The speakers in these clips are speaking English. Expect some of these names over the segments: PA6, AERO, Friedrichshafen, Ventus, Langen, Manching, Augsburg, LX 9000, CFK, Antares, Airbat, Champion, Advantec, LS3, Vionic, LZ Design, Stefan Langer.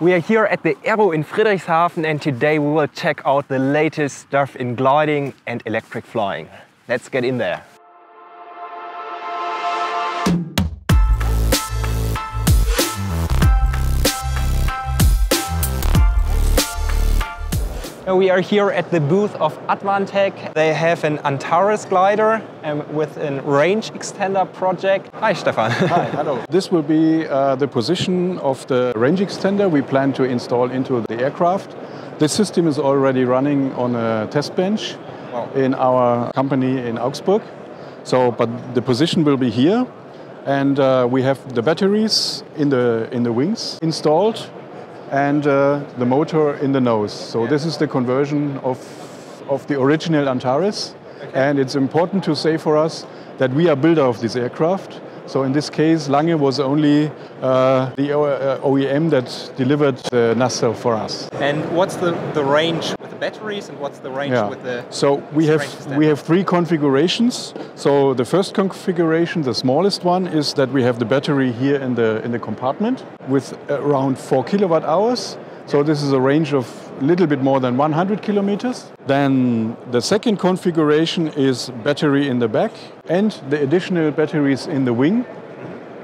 We are here at the AERO in Friedrichshafen, and today we will check out the latest stuff in gliding and electric flying. Let's get in there. We are here at the booth of Advantec. They have an Antares glider with a range extender project. Hi, Stefan. Hi, hello. This will be the position of the range extender we plan to install into the aircraft. This system is already running on a test bench in our company in Augsburg. So, but the position will be here, and we have the batteries in the wings installed, and the motor in the nose. So this is the conversion of the original Antares. Okay. And it's important to say for us that we are builder of this aircraft. So in this case, Langen was only the OEM that delivered the nacelle for us. And what's the range with the batteries, and what's the range with the... So we have three configurations. So the first configuration, the smallest one, is that we have the battery here in the compartment with around 4 kilowatt hours. So this is a range of a little bit more than 100 kilometers. Then the second configuration is battery in the back and the additional batteries in the wing.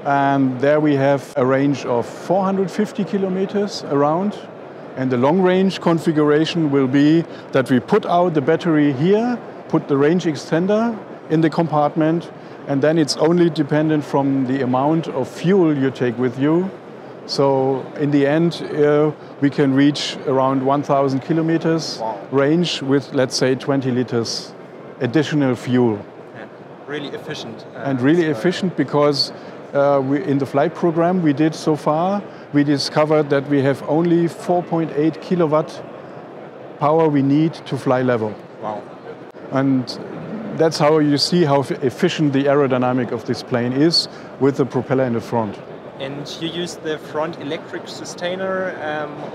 And there we have a range of 450 kilometers around. And the long range configuration will be that we put out the battery here, put the range extender in the compartment, and then it's only dependent from the amount of fuel you take with you. So in the end, we can reach around 1,000 kilometers range with, let's say, 20 liters additional fuel. Yeah. Really efficient. And really efficient, because in the flight program we did so far, we discovered that we have only 4.8 kilowatt power we need to fly level. Wow. And that's how you see how efficient the aerodynamic of this plane is with the propeller in the front. And you use the front electric sustainer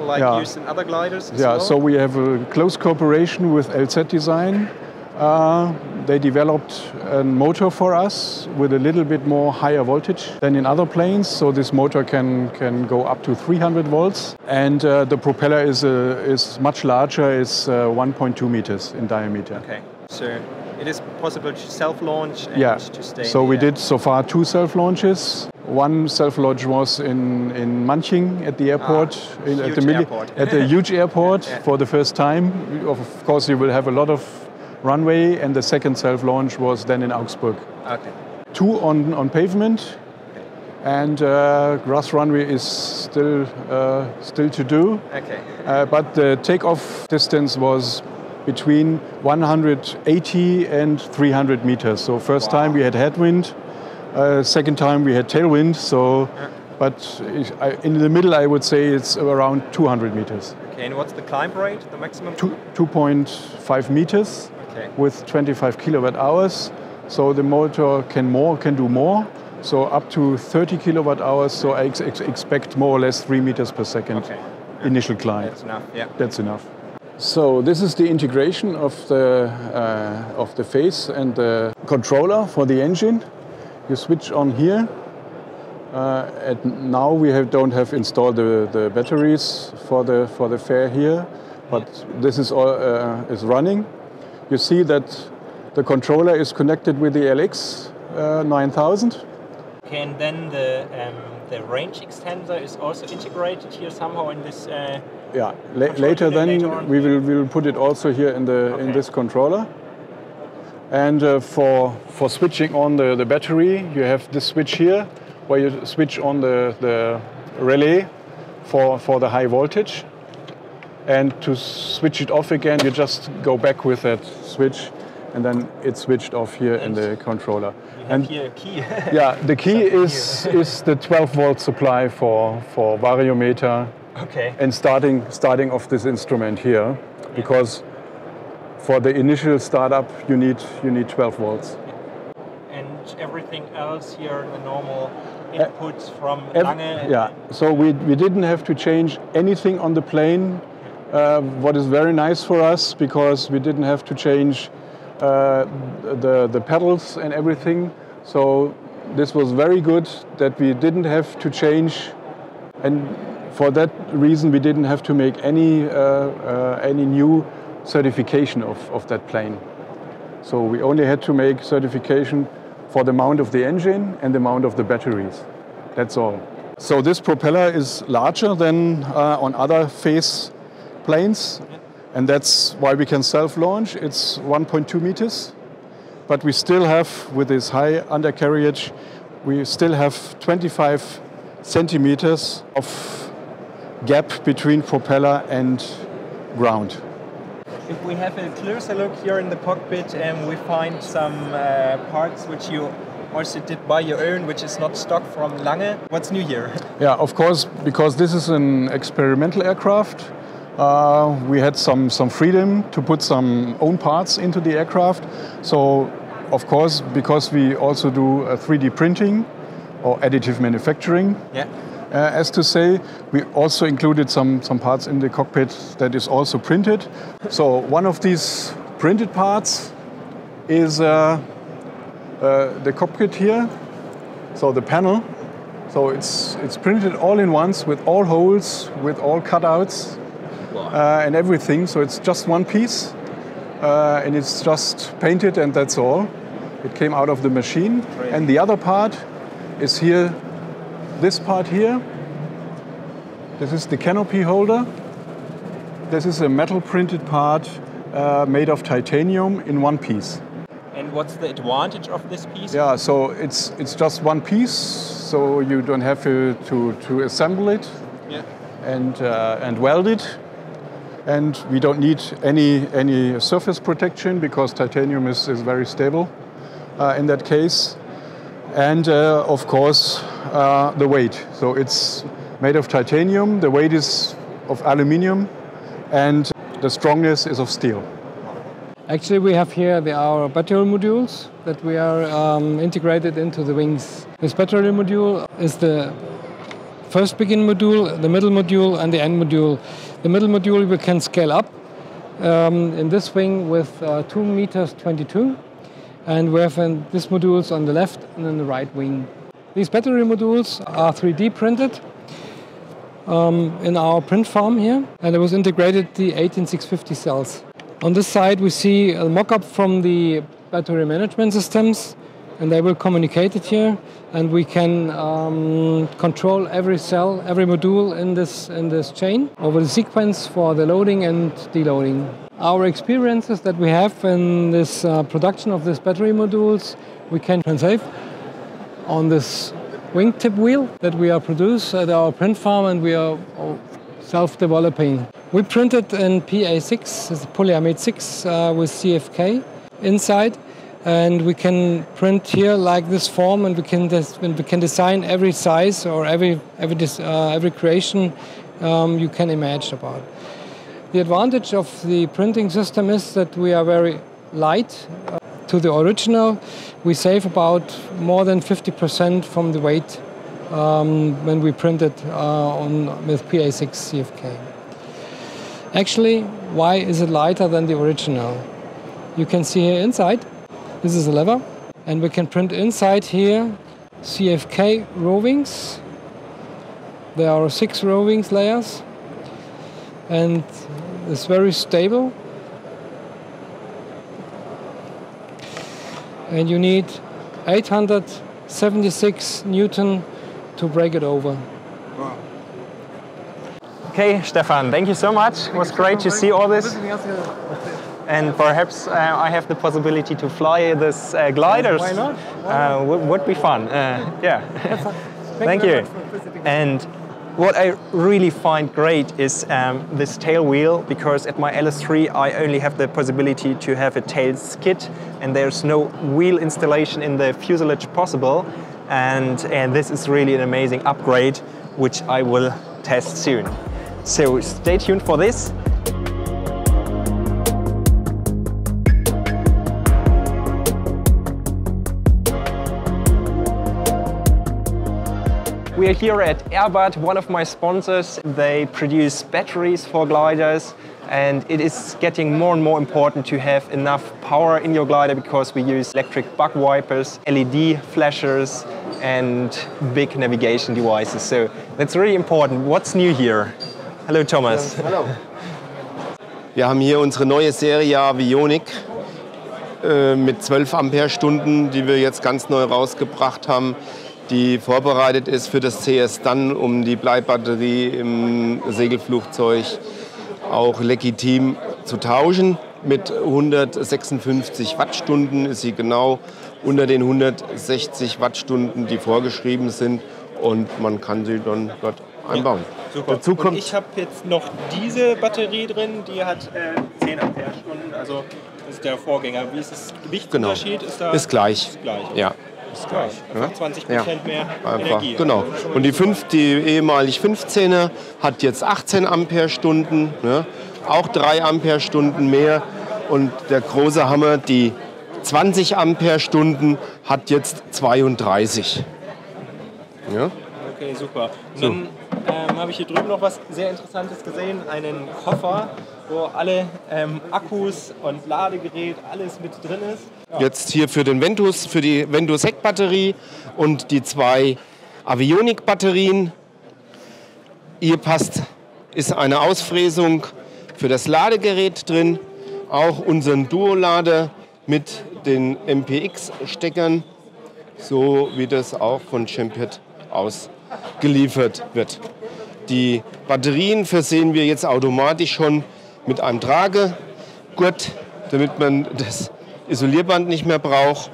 like used in other gliders as well? So we have a close cooperation with LZ Design. They developed a motor for us with a little bit more higher voltage than in other planes. So this motor can go up to 300 volts. And the propeller is much larger. It's 1.2 meters in diameter. Okay. So it is possible to self-launch and to stay in the air. We did so far 2 self-launches. One self-launch was in Manching at the airport, at the huge airport for the first time. Of course, you will have a lot of runway, and the second self-launch was then in Augsburg. Okay. 2 on pavement, and grass runway is still to do. Okay. But the takeoff distance was between 180 and 300 meters. So first time we had headwind. Second time we had tailwind, but in the middle I would say it's around 200 meters. Okay, and what's the climb rate, the maximum? 2.5 meters with 25 kilowatt hours. So the motor can do more, so up to 30 kilowatt hours. So I expect more or less 3 meters per second initial climb. That's enough. Yeah. That's enough. So this is the integration of the face and the controller for the engine. You switch on here. And now we don't have installed the batteries for the fare here, but this is all is running. You see that the controller is connected with the LX 9000. Okay, and then the range extender is also integrated here somehow in this. Later we will put it also here in this controller. And for switching on the battery, you have this switch here, where you switch on the relay for the high voltage. And to switch it off again, you just go back with that switch, and then it's switched off here in the controller. You have here a key. The key is the 12 volt supply for variometer and starting off this instrument here, because for the initial startup, you need 12 volts. And everything else here, the normal inputs from Lange? Yeah, so we didn't have to change anything on the plane, what is very nice for us, because we didn't have to change the pedals and everything. So this was very good that we didn't have to change and for that reason, we didn't have to make any new certification of that plane. So we only had to make certification for the mount of the engine and the mount of the batteries. That's all. So this propeller is larger than on other phase planes, and that's why we can self-launch. It's 1.2 meters, but we still have, with this high undercarriage, we still have 25 centimeters of gap between propeller and ground. If we have a closer look here in the cockpit, and we find some parts which you also did by your own, which is not stock from Lange. What's new here? Yeah, of course, because this is an experimental aircraft, we had some freedom to put some own parts into the aircraft. So, of course, because we also do 3D printing or additive manufacturing, yeah. As to say, we also included some parts in the cockpit that is also printed. So one of these printed parts is the cockpit here, so the panel. So it's printed all in once with all holes, with all cutouts and everything. So it's just one piece and it's just painted, and that's all. It came out of the machine. Great. And the other part is here. This part here, this is the canopy holder. This is a metal printed part made of titanium in one piece. And what's the advantage of this piece? Yeah, so it's just one piece, so you don't have to assemble it, yeah. and weld it. And we don't need any surface protection, because titanium is very stable in that case. And of course, the weight. So it's made of titanium, the weight is of aluminium, and the strongness is of steel. Actually, we have here our battery modules that we are integrated into the wings. This battery module is the first begin module, the middle module, and the end module. The middle module we can scale up in this wing with 2 meters 22, and we have these modules on the left and on the right wing. These battery modules are 3D printed in our print farm here, and it was integrated the 18650 cells. On this side we see a mock-up from the battery management systems, and they will communicate it here, and we can control every cell, every module in this chain over the sequence for the loading and deloading. Our experiences that we have in this production of these battery modules, we can translate on this wingtip wheel that we are produced at our print farm, and we are self-developing. We printed in PA6, it's polyamide 6 with CFK inside, and we can print here like this form, and we can design every size or every creation you can imagine about. The advantage of the printing system is that we are very light. To the original, we save about more than 50% from the weight when we print it with PA6 CFK. Actually, why is it lighter than the original? You can see here inside, this is a lever, and we can print inside here CFK rovings. There are 6 rovings layers, and it's very stable. And you need 876 Newton to break it over. Wow. Okay, Stefan, thank you so much. It was great to see all this. And perhaps I have the possibility to fly this gliders. Why not? Would be fun. Yeah. Thank you. And what I really find great is this tail wheel, because at my LS3 I only have the possibility to have a tail skid, and there's no wheel installation in the fuselage possible, and this is really an amazing upgrade, which I will test soon. So stay tuned for this. We are here at Airbat, one of my sponsors. They produce batteries for gliders, and it is getting more and more important to have enough power in your glider, because we use electric bug wipers, LED flashers, and big navigation devices. So that's really important. What's new here? Hello, Thomas. Hello. Wir haben hier unsere neue Serie Vionic mit 12 Amperestunden, die wir jetzt ganz neu rausgebracht haben, die vorbereitet ist für das CS Dann, um die Bleibatterie im Segelflugzeug auch legitim zu tauschen. Mit 156 Wattstunden ist sie genau unter den 160 Wattstunden, die vorgeschrieben sind, und man kann sie dann dort einbauen. Ja, super. Dazu kommt, und ich habe jetzt noch diese Batterie drin, die hat 10 Amperestunden, also das ist der Vorgänger. Wie ist das Gewichtsunterschied? Genau. Ist gleich. Ist gleich. Ja. Ist gleich, ja, einfach 20% mehr Energie. Genau. Und die ehemalig 15er hat jetzt 18 Amperestunden, ne? Auch 3 Amperestunden mehr. Und der große Hammer, die 20 Amperestunden, hat jetzt 32. Ja? Okay, super. Und dann habe ich hier drüben noch was sehr Interessantes gesehen, einen Koffer, wo alle Akkus und Ladegerät, alles mit drin ist. Ja. Jetzt hier für den Ventus, für die Ventus Heckbatterie und die 2 Avionik-Batterien. Hier ist eine Ausfräsung für das Ladegerät drin, auch unseren Duo-Lader mit den MPX-Steckern, so wie das auch von Champion ausgeliefert wird. Die Batterien versehen wir jetzt automatisch schon mit einem Tragegurt, damit man das Isolierband nicht mehr braucht,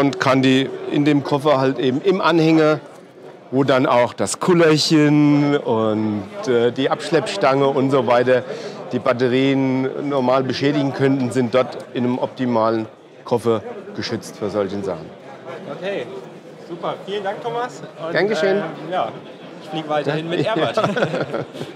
und kann die in dem Koffer halt eben im Anhänger, wo dann auch das Kullerchen und die Abschleppstange und so weiter die Batterien normal beschädigen könnten, sind dort in einem optimalen Koffer geschützt für solchen Sachen. Okay, super. Vielen Dank, Thomas. Und, Dankeschön. Ja, ich fliege weiterhin mit Airbat.